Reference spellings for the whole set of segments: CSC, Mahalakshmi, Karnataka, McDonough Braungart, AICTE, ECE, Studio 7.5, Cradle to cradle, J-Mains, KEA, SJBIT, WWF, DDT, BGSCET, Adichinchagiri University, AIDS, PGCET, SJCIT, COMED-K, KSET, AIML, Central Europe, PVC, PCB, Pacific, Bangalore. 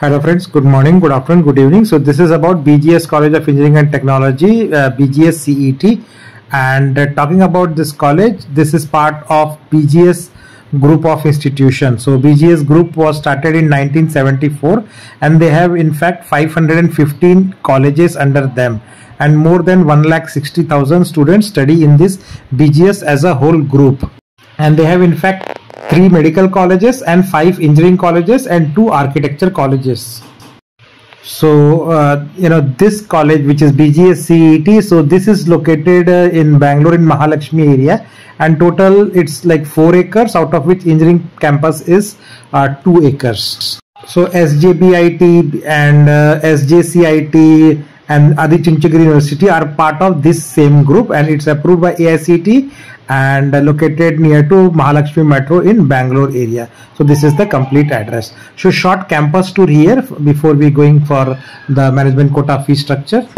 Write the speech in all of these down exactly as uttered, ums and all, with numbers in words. Hello friends, good morning, good afternoon, good evening. So this is about B G S College of Engineering and Technology, uh, B G S C E T, and uh, talking about this college, this is part of B G S group of institutions. So B G S group was started in nineteen seventy-four and they have in fact five hundred fifteen colleges under them, and more than one lakh sixty thousand students study in this B G S as a whole group, and they have in fact three medical colleges and five engineering colleges and two architecture colleges. So uh, you know, this college, which is B G S C E T, so this is located uh, in Bangalore in Mahalakshmi area, and total it's like four acres, out of which engineering campus is uh, two acres. So S J B I T and uh, S J C I T and Adichinchagiri University are part of this same group, and it's approved by A I C T E and located near to Mahalakshmi Metro in Bangalore area. So this is the complete address. So short campus tour here before we going for the management quota fee structure.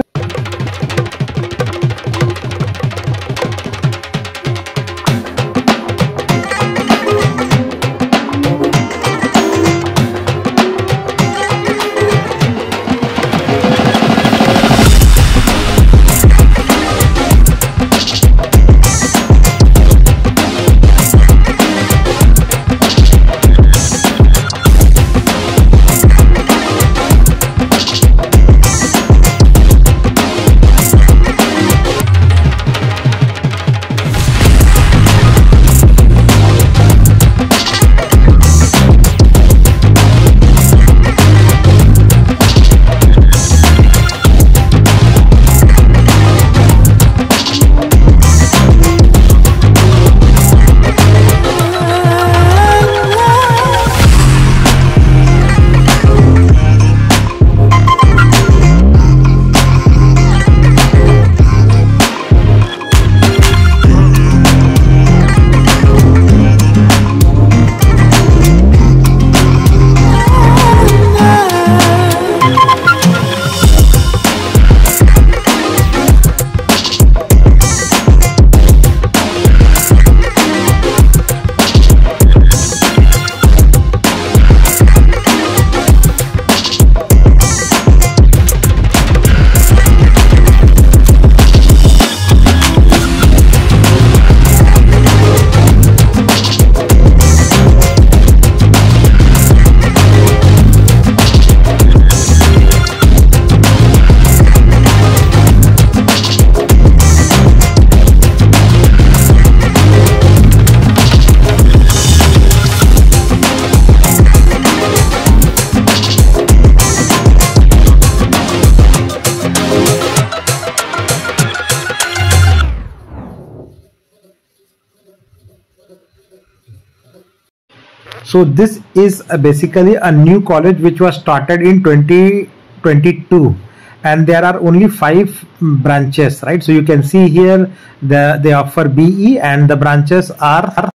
So this is a basically a new college which was started in twenty twenty-two, and there are only five branches, right? So you can see here the, they offer B E, and the branches are, are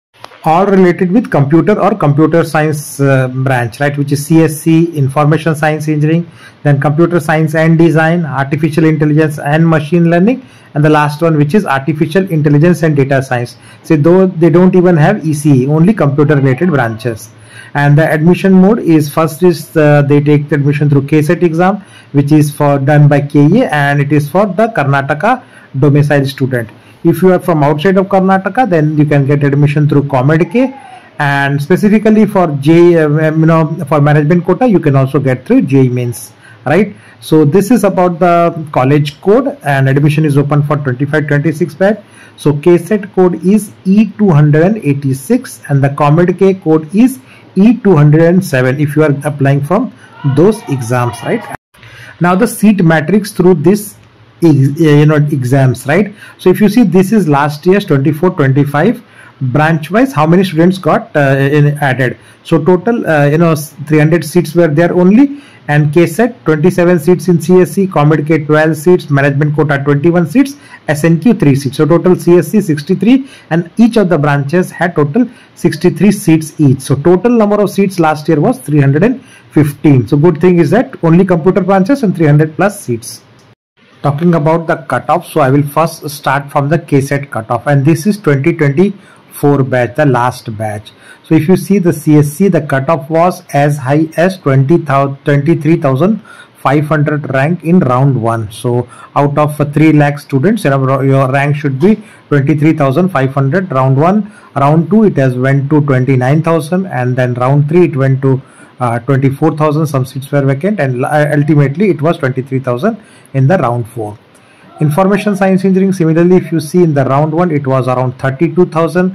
all related with computer or computer science uh, branch, right? Which is C S C, information science engineering, then computer science and design, artificial intelligence and machine learning, and the last one which is artificial intelligence and data science. So though they don't even have E C E, only computer related branches. And the admission mode is, first is uh, they take the admission through K SET exam, which is for done by K E A, and it is for the Karnataka domicile student. If you are from outside of Karnataka, then you can get admission through COMED-K, and specifically for J, uh, you know, for management quota, you can also get through J-Mains. Right, so this is about the college code, and admission is open for twenty-five twenty-six bed. So K SET code is E two eighty-six and the COMED-K code is E two oh seven if you are applying from those exams, right? Now the seat matrix through this, you know, exams, right? So if you see, this is last year's twenty-four twenty-five branch wise how many students got uh, in, added. So total uh, you know, three hundred seats were there only, and K SET twenty-seven seats in C S C, COMED-K twelve seats, management quota twenty-one seats, S N Q three seats. So total C S C sixty-three, and each of the branches had total sixty-three seats each. So total number of seats last year was three hundred fifteen. So good thing is that only computer branches and three hundred plus seats. Talking about the cutoff, so I will first start from the K SET cutoff, and this is 2020 four batch, the last batch. So if you see the C S C, the cutoff was as high as twenty-three thousand five hundred rank in round one. So out of three lakh students, your rank should be twenty-three thousand five hundred round one. Round two, it has went to twenty-nine thousand, and then round three, it went to Uh, twenty-four thousand. Some seats were vacant, and ultimately it was twenty-three thousand in the round four. Information science engineering, similarly, if you see in the round one, it was around thirty-two thousand.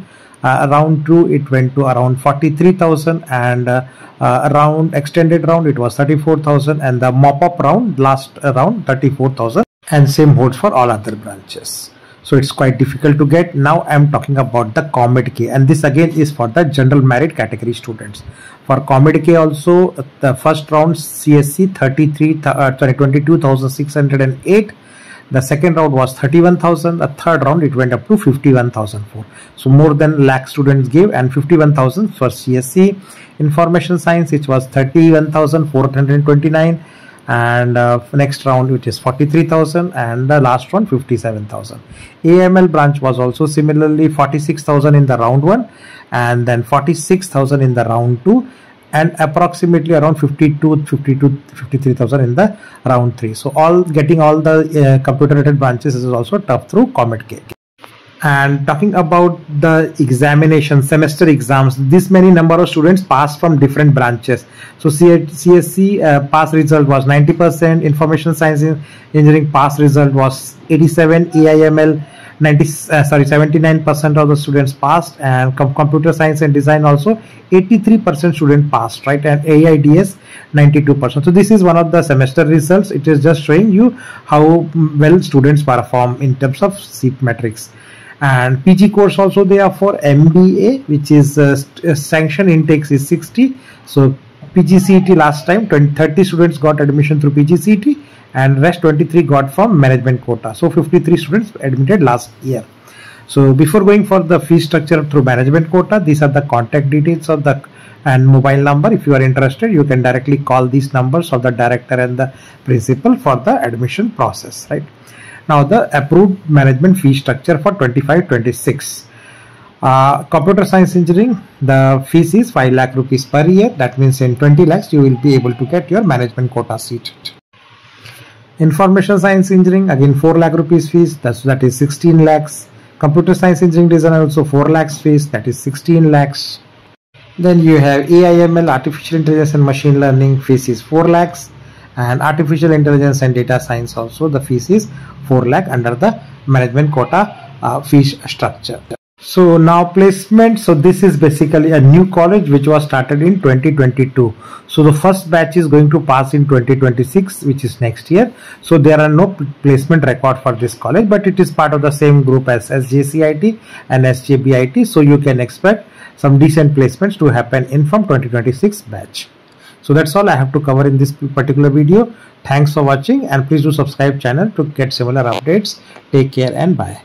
Uh, round two, it went to around forty-three thousand, and uh, uh, round extended round, it was thirty-four thousand, and the mop up round, last round, thirty-four thousand, and same holds for all other branches. So it's quite difficult to get. Now I'm talking about the COMED-K, and this again is for the general merit category students. For COMED-K also, the first round C S C twenty-two thousand six hundred eight, the second round was thirty-one thousand, the third round it went up to fifty-one thousand four. So more than lakh students gave, and fifty-one thousand for C S C. Information science, it was thirty-one thousand four hundred twenty-nine. And uh, next round, which is forty-three thousand, and the last one fifty-seven thousand. A I M L branch was also similarly forty-six thousand in the round one, and then forty-six thousand in the round two, and approximately around fifty-two, fifty-two, fifty-three thousand in the round three. So all getting all the uh, computer related branches is also tough through COMED-K. And talking about the examination, semester exams, this many number of students passed from different branches. So C S C uh, pass result was ninety percent, information science engineering pass result was eighty-seven, A I M L ninety uh, sorry seventy-nine percent of the students passed, and com computer science and design also eighty-three percent student passed, right, and A I D S ninety-two percent. So this is one of the semester results. It is just showing you how well students perform in terms of seat metrics. And P G course also they are for M B A, which is uh, uh, sanction intakes is sixty. So P G C E T last time twenty, thirty students got admission through P G C E T, and rest twenty-three got from management quota. So fifty-three students admitted last year. So before going for the fee structure through management quota, these are the contact details of the and mobile number. If you are interested, you can directly call these numbers of the director and the principal for the admission process, right? Now the approved management fee structure for twenty-five twenty-six. Uh, computer science engineering, the fees is five lakh rupees per year. That means in twenty lakhs you will be able to get your management quota seat. Information science engineering, again four lakh rupees fees, that's, that is sixteen lakhs. Computer science engineering design also four lakhs fees, that is sixteen lakhs. Then you have A I M L, artificial intelligence and machine learning, fees is four lakhs. And artificial intelligence and data science also the fees is four lakh under the management quota uh, fee structure. So now placement. So this is basically a new college which was started in twenty twenty-two. So the first batch is going to pass in twenty twenty-six, which is next year. So there are no placement record for this college, but it is part of the same group as S J C I T and S J B I T. So you can expect some decent placements to happen in from twenty twenty-six batch. So that's all I have to cover in this particular video. Thanks for watching, and please do subscribe channel to get similar updates. Take care and bye.